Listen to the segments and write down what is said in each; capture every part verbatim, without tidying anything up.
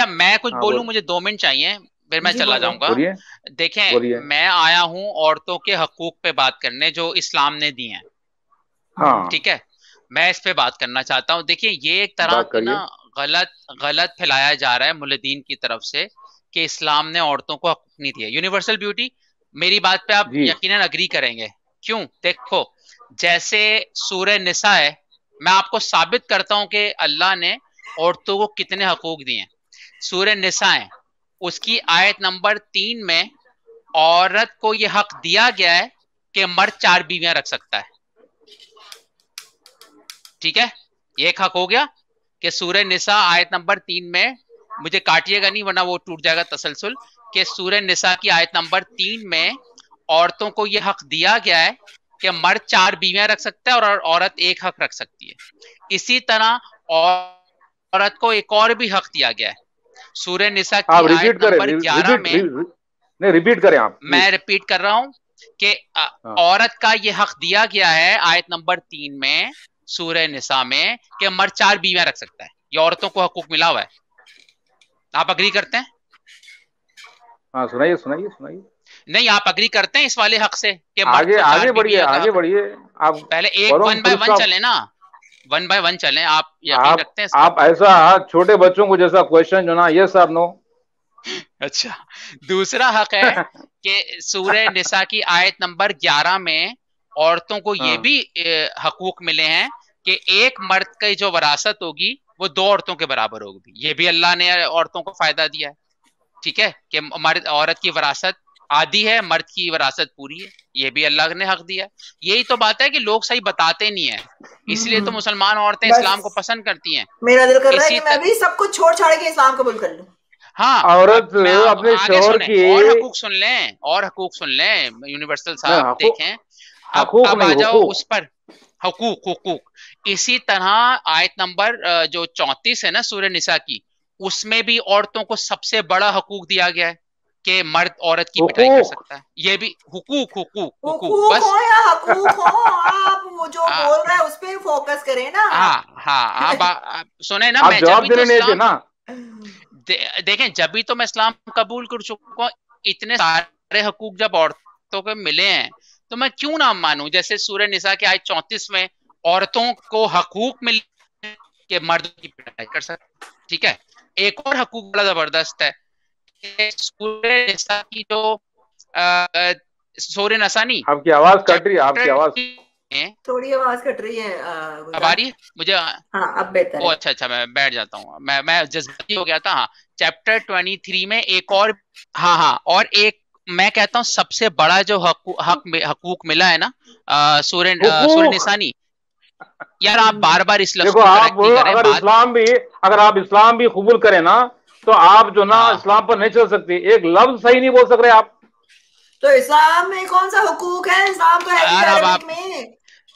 अच्छा मैं कुछ बोलूं, मुझे दो मिनट चाहिए फिर मैं चला जाऊंगा। देखें मैं आया हूँ औरतों के हकूक पे बात करने जो इस्लाम ने दिए हैं, हाँ। ठीक है, मैं इस पे बात करना चाहता हूँ। देखिए ये एक तरह का ना गलत गलत फैलाया जा रहा है मुल्दीन की तरफ से कि इस्लाम ने औरतों को हकूक नहीं दिया। यूनिवर्सल ब्यूटी, मेरी बात पे आप यकीनन अग्री करेंगे। क्यों? देखो जैसे सूरह निसा है, मैं आपको साबित करता हूँ कि अल्लाह ने औरतों को कितने हकूक दिए हैं। सूरह निसा है उसकी आयत नंबर तीन में औरत को यह हक दिया गया है कि मर्द चार बीवियां रख सकता है। ठीक है, ये एक हक हो गया कि सूरह निसा आयत नंबर तीन में, मुझे काटिएगा नहीं वरना वो टूट जाएगा तसलसुल, कि सूरह निसा की आयत नंबर तीन में औरतों को यह हक दिया गया है कि मर्द चार बीवियां रख सकता है और औरत एक हक रख सकती है। इसी तरह औरत को एक और भी हक दिया गया है सूरह निसा की आयत नंबर ग्यारह में। नहीं रिपीट करें आप। मैं रिपीट कर रहा हूँ कि औरत का यह हक दिया गया है आयत नंबर तीन में सूरह निसा में कि मर्द चार बीवियां रख सकता है। ये औरतों को हकूक मिला हुआ है। आप अग्री करते हैं? हाँ सुनाइए सुनाइए सुनाइए। नहीं आप अग्री करते हैं इस वाले हक से? आगे आगे बढ़िए आगे बढ़िए आप। पहले एक वन बाय वन चले ना, वन बाय वन चलें। आप यकीन रखते हैं आप ऐसा छोटे बच्चों को जैसा क्वेश्चन जो ना यस और नो। अच्छा दूसरा हक है कि सूरह निसा की आयत नंबर ग्यारह में औरतों को ये भी हकूक मिले हैं कि एक मर्द की जो वरासत होगी वो दो औरतों के बराबर होगी। ये भी अल्लाह ने औरतों को फायदा दिया है। ठीक है कि मर्द औरत की वरासत आधी है, मर्द की वरासत पूरी है, ये भी अल्लाह ने हक दिया। यही तो बात है कि लोग सही बताते नहीं है, इसलिए तो मुसलमान औरतें इस्लाम को पसंद करती हैं। मेरा दिल कर रहा है कि मैं भी सब कुछ छोड़ छाड़ के इस्लाम कबूल कर लूं। हाँ औरत अपने शौहर की और हकूक सुन लें और हकूक सुन लें यूनिवर्सल साहब देखें। अब अब आ जाओ उस पर हकूक हकूक। इसी तरह आयत नंबर जो चौंतीस है ना सूरह निसा की, उसमें भी औरतों को सबसे बड़ा हकूक दिया गया है कि मर्द औरत की पिटाई कर सकता है। ये भी हुकूक हुकूक हुकूक बस हो या हकूक हो, आप जो आ, बोल रहा है उस पे फोकस करें ना। हाँ हाँ आप सुने ना, मैं जब भी तो ना दे, देखें जब भी तो मैं इस्लाम कबूल कर चुका हूँ। इतने सारे हकूक जब औरतों को मिले हैं तो मैं क्यों ना मानूं? जैसे सूरह निसा के आयत चौंतीस में औरतों को हकूक मिले कि मर्दों की पिटाई कर सकते। ठीक है, एक और हकूक बड़ा जबरदस्त है सूरह निसा की जो सूरह निसा नहीं, आपकी आवाज कट रही है, आपकी आवाज थोड़ी आवाज कट रही है। अब आ रही है मुझे? हाँ अब बेहतर। ओ अच्छा अच्छा मैं बैठ जाता हूँ, मैं मैं जज्बाती हो गया था। हाँ चैप्टर ट्वेंटी थ्री में एक और, हाँ हाँ और एक मैं कहता हूँ सबसे बड़ा जो हक हक हकूक मिला है ना सूरह सूरह निसा नहीं। यार आप बार बार इस लफ्ज़ को करेक्ट नहीं करें। अगर इस्लाम भी अगर आप इस्लाम भी कबूल करें ना तो आप जो ना इस्लाम पर नहीं चल सकते, एक लफ्ज सही नहीं बोल सक रहे आप। तो इस्लाम में कौन सा हकूक है? इस्लाम तो है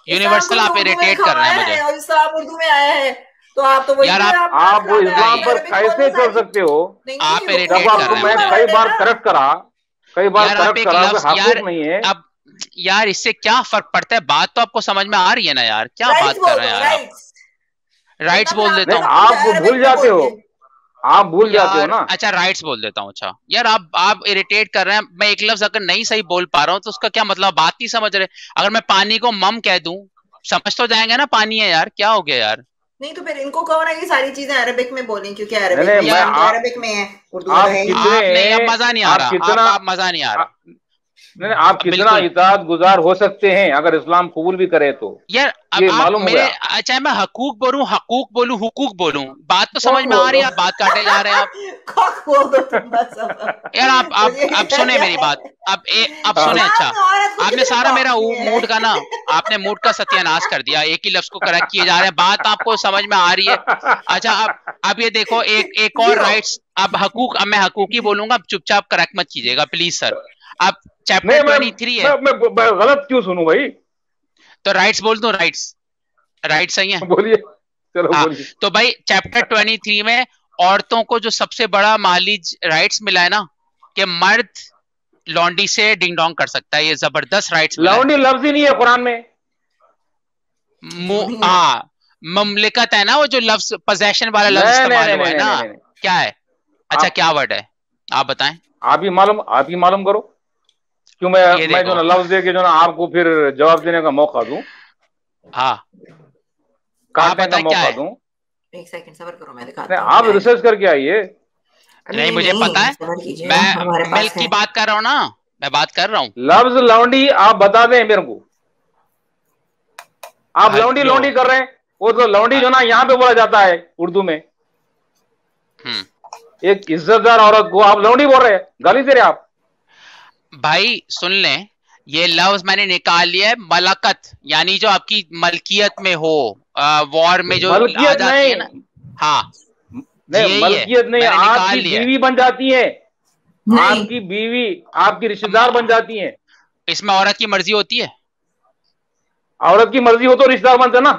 यूनिवर्सल, आप इरिटेट कर रहे हैं मुझे। और इस्लाम उर्दू में आया है तो आप तो यार आप आप वो इस्लाम पर कैसे चल सकते हो? आप इरिटेट कर रहे हैं। मैं कई बार करेक्ट करा कई बार करेक्ट करा हकूक नहीं है। अब यार इससे क्या फर्क पड़ता है? बात तो आपको समझ में आ रही है ना यार, क्या बात कर रहे हैं? राइट्स बोल देता हूँ, आप भूल जाते हो, आप भूल जाते हो ना। अच्छा राइट्स बोल देता हूँ। अच्छा यार आप आप इरिटेट कर रहे हैं। मैं एक लफ्ज अगर नहीं सही बोल पा रहा हूँ तो उसका क्या मतलब? बात नहीं समझ रहे। अगर मैं पानी को मम कह दूं समझ तो जाएंगे ना पानी है। यार क्या हो गया यार? नहीं तो फिर इनको कहो ना ये सारी चीजें अरबिक में बोलें क्योंकि अरबिक में है, उर्दू में नहीं। अब मजा नहीं आ रहा, मजा नहीं आ रहा। नहीं, आप कितना इताअत गुजार हो सकते हैं अगर इस्लाम कबूल भी करे तो? यार अब मालूम मेरे, अच्छा मैं हकूक बोलूं हकूक बोलूं हुकूक बोलूं, बात तो समझ में आ रही है, आप बात काटे जा रहे हैं आप। यार आप आप अब सुने मेरी बात, अब ए, अब सुने। अच्छा आपने सारा मेरा मूड का ना आपने मूड का सत्यानाश कर दिया। एक ही लफ्ज को करेक्ट किए जा रहे हैं, बात आपको समझ में आ रही है। अच्छा अब अब ये देखो एक एक और राइट्स। अब हकूक, अब मैं हकूक ही बोलूंगा, चुपचाप करेक्ट मत कीजिएगा प्लीज सर। अब चैप्टर तेईस है। मैं, मैं, मैं गलत क्यों सुनूं भाई? तो राइट्स बोल दूं? राइट्स राइट्स सही है, बोलिए चलो बोलिए। तो भाई चैप्टर तेईस में औरतों को जो सबसे बड़ा माली राइट्स मिला है ना कि मर्द लॉन्डी से डिंग डोंग कर सकता है, ये जबरदस्त राइट्स। लॉन्डी लफ्ज ही नहीं है कुरान में। हाँ ममलिकत है ना वो जो लफ्ज पोजेशन वाला लफ्ज इस्तेमाल हुआ है ना, क्या है अच्छा क्या वर्ड है आप बताएं, आप ही मालूम आप ही मालूम करो, क्यों मैं मैं जो ना लफ्ज दे के जो ना आपको फिर जवाब देने का मौका दूं, हाँ काटने का मौका दूं। एक सेकंड सब्र करो, मैं दिखाता हूं। आप रिसर्च करके आइए। नहीं मुझे पता है, मैं मिल्क की बात कर रहा हूँ ना, मैं बात कर रहा हूँ। लफ्ज लौंडी आप बता दें मेरे को, आप लौंडी लौंडी कर रहे हैं, वो तो लौंडी जो ना यहाँ पे बोला जाता है उर्दू में, एक इज्जतदार औरत को आप लौंडी बोल रहे हैं, गाली दे रहे आप। भाई सुन लें, ये लफ्ज मैंने निकाल लिया है मलकत, यानी जो आपकी मलकियत में हो, वॉर में जो मलकियत नहीं ना, हाँ नहीं मलकियत नहीं, आपकी बीवी बन जाती है, आपकी बीवी आपकी रिश्तेदार बन जाती है। इसमें औरत की मर्जी होती है, औरत की मर्जी हो तो रिश्तेदार बनते ना।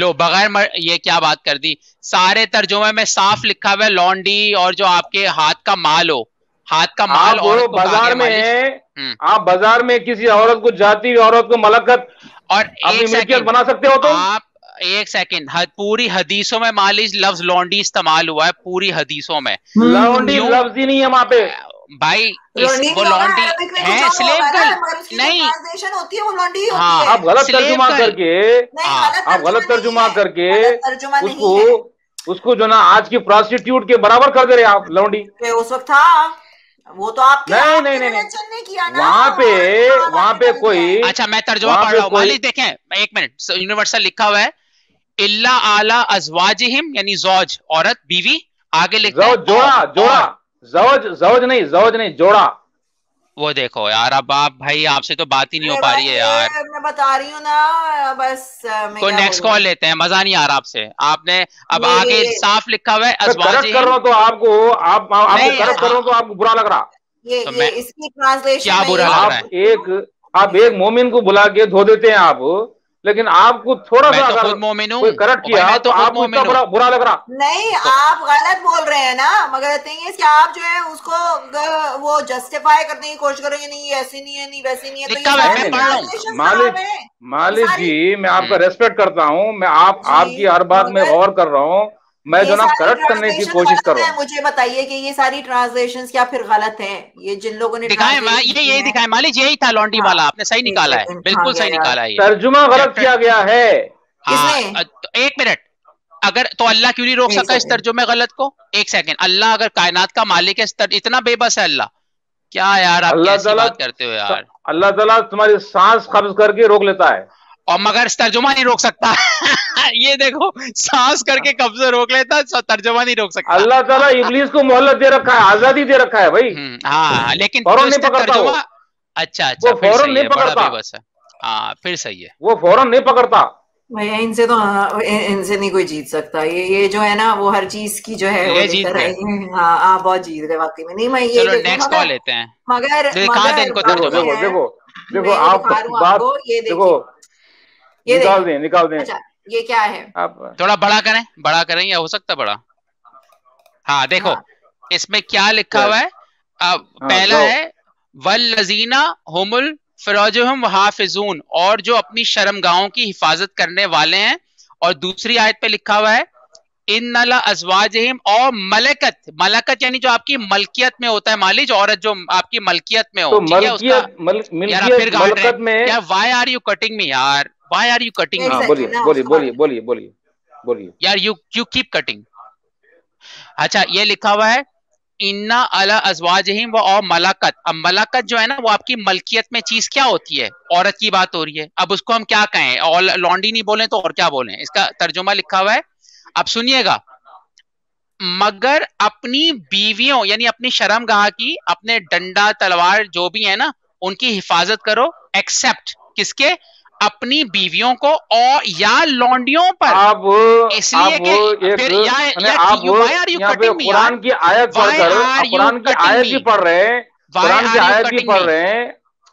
लो बगैर मर... ये क्या बात कर दी, सारे तर्जुमे में साफ लिखा हुआ है लॉन्डी, और जो आपके हाथ का माल हो, हाथ का माल और बाजार में है, आप बाजार में किसी औरत को जाती औरत को मलकत और एक बना सकते हो तो आप एक सेकंड। पूरी हदीसों में मालिज लफ्ज लॉन्डी इस्तेमाल हुआ है, पूरी हदीसों में लॉन्डी लफ्ज ही नहीं है वहां पे भाई। इस वो लॉन्डी है, स्लेव गर्ल नहीं होती है वो लॉन्डी। हाँ आप गलत तर्जुमा करके आप गलत तर्जुमा करके उसको उसको जो ना आज की प्रोस्टिट्यूट के बराबर कर दे रहे आप। लॉन्डी उस वक्त था वो तो आप नहीं नहीं नहीं किया ना वहाँ पे वहाँ पे कोई। अच्छा मैं तर्जुमा पढ़ रहा हूँ मालिज, देखें एक मिनट। यूनिवर्सल लिखा हुआ है इल्ला आला अज़वाजिहिम, यानी ज़ौज औरत बीवी, आगे लिखा है जोड़ा जोड़ा ज़ौज ज़ौज नहीं ज़ौज नहीं जोड़ा। वो देखो यार अब आप भाई आपसे तो बात ही नहीं हो पा रही है यार। मैं बता रही हूँ ना बस। तो नेक्स्ट कॉल लेते हैं, मजा नहीं आ रहा आपसे। आपने अब आगे साफ लिखा हुआ है अज़वाजिहिम। कर रहा हूं तो आपको आप आपको कर रहा हूं तो आपको बुरा लग रहा। ये ये इसकी ट्रांसलेशन क्या बुरा लग रहा है? एक आप एक मोमिन को बुला के धो देते हैं आप, लेकिन आपको थोड़ा सा तो कोई करप्ट किया तो, तो आपको बुरा, बुरा लग रहा। नहीं तो, आप गलत बोल रहे हैं ना, मगर है कि आप जो है उसको वो जस्टिफाई करने की कोशिश करेंगे, नहीं ऐसी नहीं है नहीं वैसी नहीं है। तो मालिक मालिक जी मैं आपका रेस्पेक्ट करता हूँ, मैं आप आपकी हर बात में गौर कर रहा हूँ, मैं जो ना करेक्ट करने की कोशिश कर रहा हूँ। मुझे बताइए कि ये सारी ट्रांसलेशंस क्या फिर गलत हैं? ये जिन लोगों ने दिखाया ये यही दिखाया मालिक, यही था लॉन्ड्री वाला, आपने सही निकाला है, बिल्कुल सही निकाला है। तर्जुमा गलत किया गया है। एक मिनट, अगर तो अल्लाह क्यों नहीं रोक सका इस तर्जुमे गलत को? एक सेकेंड, अल्लाह अगर कायनात का मालिक है, इतना बेबस है अल्लाह? क्या यार आप कैसी बात करते हो यार। अल्लाह ताला तुम्हारी सांस कब्ज करके रोक लेता है और मगर तर्जुमा नहीं रोक सकता। ये देखो सांस करके कब्जा रोक लेता, तर्जुमा नहीं रोक सकता। अल्लाह ताला इब्लीस को मोहलत दे रखा है, आजादी दे रखा है भाई। हाँ लेकिन फौरन नहीं पकड़ता वो। अच्छा अच्छा वो फौरन नहीं पकड़ता बस। हाँ फिर सही है, वो फौरन नहीं पकड़ता। भैया इनसे तो इनसे नहीं कोई जीत सकता। ये ये जो है ना वो हर चीज की जो है ये जीत रहे हैं। हाँ आप बहुत जीत रहे वाकई में। नहीं मैं ये नेक्स्ट कॉल लेते हैं। मगर देखो देखो देखो आप बात देखो ये निकाल दें निकाल दें। अच्छा, ये क्या है आप थोड़ा बड़ा करें बड़ा करें या हो सकता बड़ा। हाँ देखो हाँ। इसमें क्या लिखा हुआ है? हाँ, पहला है वल्लज़ीना हुमुल फ़ुरूजहुम हाफ़िज़ून, और जो अपनी शर्मगाहों की हिफाजत करने वाले हैं। और दूसरी आयत पे लिखा हुआ है इन्नला अज़वाजिहिम, और मलकत मलकत यानी जो आपकी मलकियत में होता है मालिज, औरत जो आपकी मलकियत में हो। Why are you cutting me यार, Why are you cutting? बोलिए बोलिए बोलिए बोलिए बोलिए बोलिए यार, you you keep cutting। अच्छा ये लिखा हुआ है इन्ना अला अज़वाजिहिम व मलकत। अब मलकत जो है ना वो आपकी मलकियत में चीज क्या होती है? औरत की बात हो रही है, अब उसको हम क्या कहें? और लॉन्डी नहीं बोले तो और क्या बोले? इसका तर्जुमा लिखा हुआ है, अब सुनिएगा। मगर अपनी बीवियों यानी अपनी शर्मगाह की, अपने डंडा तलवार जो भी है ना उनकी हिफाजत करो, एक्सेप्ट किसके? अपनी बीवियों को और या लॉन्डियों पर। आप इसलिए कि फिर या, या आप यहाँ पे कुरान की आयत पढ़ कर कुरान की आयत भी पढ़ रहे हैं कुरान की आयत भी पढ़ रहे हैं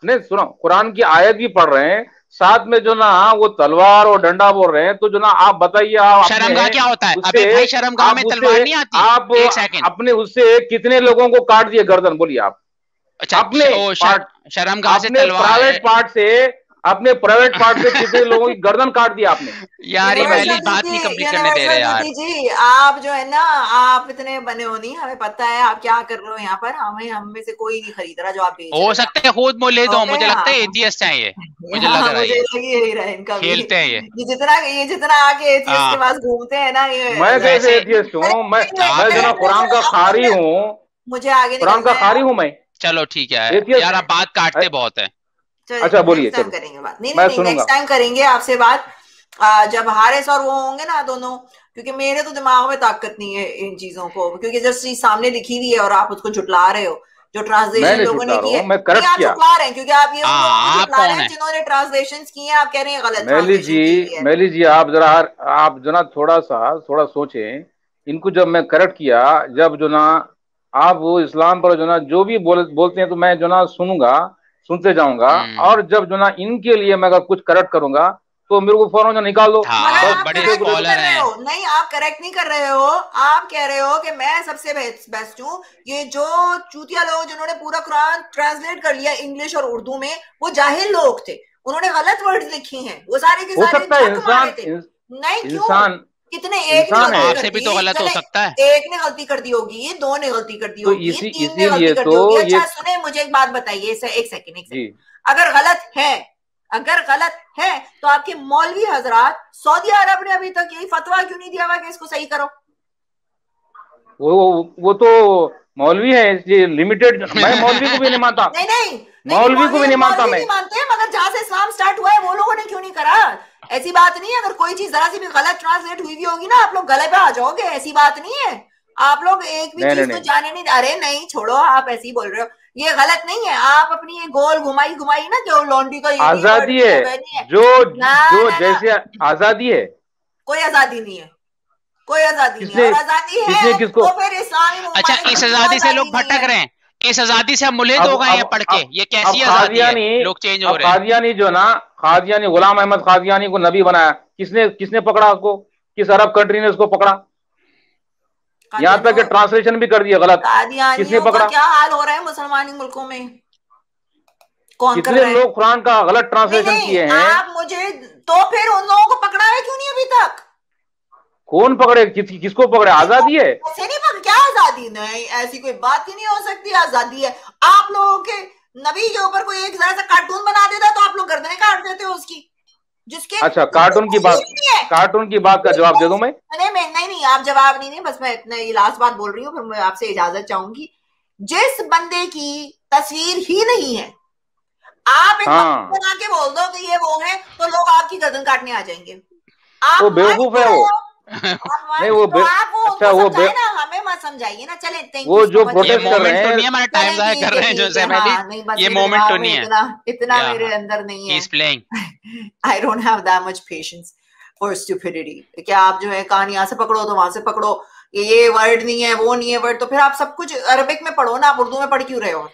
नहीं सुनो, कुरान की आयत भी पढ़ रहे हैं, साथ में जो ना वो तलवार और डंडा बोल रहे हैं। तो जो ना आप बताइए आप शर्मगाह क्या होता है? अबे भाई शर्मगाह में तलवार नहीं आती। आप अपने उससे कितने लोगों को काट दिए गर्दन? बोलिए आप अपने शर्मगाह से, प्राइवेट पार्ट से आपने प्राइवेट पार्ट में कितने लोगों की गर्दन काट दिया आपने। यार ये पहली बात नहीं कंप्लीट करने दे रहे यार जी, आप जो है ना आप इतने बने हो नहीं, हमें पता है आप क्या कर रहे हो यहाँ पर, हमें हम में से कोई नहीं खरीद रहा जो आप बेच रहे हो। हो सकता है खुद मोले दो, मुझे लगता है एथियस्ट हैं ये, मुझे लग रहा है यही रहा इनका खेलते हैं ये, जितना ये जितना आके एथियस्ट के पास घूमते हैं ना ये। मैं कैसे एथियस्ट हूँ, मैं मैं जो कुरान का खारी हूँ, मुझे आगे कुरान का खारी हूँ मैं। चलो ठीक है यार आप बात काटते बहुत है। अच्छा बोलिए, करेंगे बात नहीं, नहीं नेक्स्ट टाइम करेंगे आपसे बात आ, जब हारिस और वो होंगे ना दोनों, क्योंकि मेरे तो दिमाग में ताकत नहीं है इन चीजों को, क्योंकि जस्ट चीज सामने लिखी हुई है और आप उसको झुटला रहे हो जो ट्रांसलेशन लोगों ने किए आप झुटला रहे हैं, क्योंकि आप ये झुटला रहे हैं जिन्होंने ट्रांसलेशन किए हैं, आप कह रहे हैं गलत। मैली जी मैली जी आप जरा आप जो ना थोड़ा सा थोड़ा सोचे, इनको जब मैं करेक्ट किया, जब जो ना आप वो इस्लाम पर जो ना जो भी बोलते हैं तो मैं जो ना सुनूंगा सुनते जाऊंगा, और जब जो ना इनके लिए मैं अगर कुछ करेक्ट करूंगा तो मेरे को फौरन जो निकाल दो। बड़े स्कॉलर हैं। नहीं आप करेक्ट नहीं कर रहे हो, आप कह रहे हो कि मैं सबसे बेस्ट हूँ। ये जो चूतिया लोग जिन्होंने पूरा कुरान ट्रांसलेट कर लिया इंग्लिश और उर्दू में, वो जाहिल लोग थे, उन्होंने गलत वर्ड्स लिखी हैं, वो सारे के सारे इंसान नहीं इंसान कितने एक आपसे भी तो गलत हो सकता है, एक ने गलती कर दी होगी, ये दो ने गलती कर दी होगी, तो तीन ने गलती कर दी होगी। अच्छा सुने मुझे एक बात बताइए, एक सेकंड एक सेकंड, अगर गलत है अगर गलत है तो आपके मौलवी हजरात सऊदी अरब ने अभी तक यही फतवा क्यों नहीं दिया हुआ कि इसको सही करो? वो वो तो मौलवी है इसलिए लिमिटेड, मैं मौलवी को भी नहीं मानता, नहीं नहीं मौलवी को भी नहीं मानता मैं, मानते हैं मगर जहाँ से इस्लाम स्टार्ट हुआ है वो लोगों ने क्यों नहीं करा? ऐसी बात नहीं है, अगर कोई चीज जरा सी भी गलत ट्रांसलेट हुई भी होगी ना आप लोग गले पे आ जाओगे, ऐसी बात नहीं है, आप लोग एक भी चीज को जाने नहीं। अरे नहीं छोड़ो, आप ऐसे ही बोल रहे हो, ये गलत नहीं है, आप अपनी गोल घुमाई घुमाई ना जो लॉन्ड्री का आजादी है, जो जो जैसे आजादी है, कोई आजादी नहीं है, कोई आजादी नहीं है, आजादी है तो फिर इस्लामी। अच्छा इस आजादी से लोग भटक रहे हैं, इस आजादी से हम मुलेद हो गए हैं पढ़ के, ये कैसी आजादी है? लोग चेंज हो रहे हैं। खादियानी जो ना खादियानी गुलाम अहमद खादियानी को नबी बनाया किसने, किसने पकड़ा उसको, किस अरब कंट्री ने उसको पकड़ा, यहाँ तक कि ट्रांसलेशन भी कर दिया गलत, किसने पकड़ा? क्या हाल हो रहा है मुसलमान मुल्कों में, कौन कर रहा है? लोग कुरान का गलत ट्रांसलेशन किए हैं। आप मुझे तो फिर उन लोगों को पकड़ा है क्यों नहीं अभी तक? कौन पकड़े किस, किसको पकड़े? आजादी है ऐसे नहीं पकड़, क्या आजादी नहीं, ऐसी कोई बात ही नहीं हो सकती, आजादी है। आप लोगों के नबी के ऊपर कोई एक जरा सा कार्टून बना देता तो आप लोग गर्दनें काट देते हो उसकी, जिसके अच्छा कार्टून की बात, कार्टून की बात का जवाब दे दूं मैं? नहीं नहीं नहीं आप जवाब नहीं, नहीं बस मैं इतना लास्ट बात बोल रही हूँ, फिर मैं आपसे इजाजत चाहूंगी। जिस बंदे की तस्वीर ही नहीं है आप एक बना के बोल दो कि ये वो है तो लोग आपकी गर्दन काटने आ जाएंगे, आप बेवकूफ है वो। नहीं वो तो आप वो अच्छा वो ना हमें मत समझाइए ना, चले वो जो प्रोटेस्ट कर रहे हैं हमारा टाइम ज़ाया कर रहे हैं जो सेमेडी, ये मोमेंट तो नहीं है, इतना इतना मेरे अंदर नहीं है, he is playing, I don't have that much patience और स्टुपिडिटी। क्या आप जो है कहानी यहाँ से पकड़ो तो वहां से पकड़ो, ये वर्ड नहीं है वो नहीं है वर्ड, तो फिर आप सब कुछ अरबिक में पढ़ो ना, आप उर्दू में पढ़ क्यों रहे हो?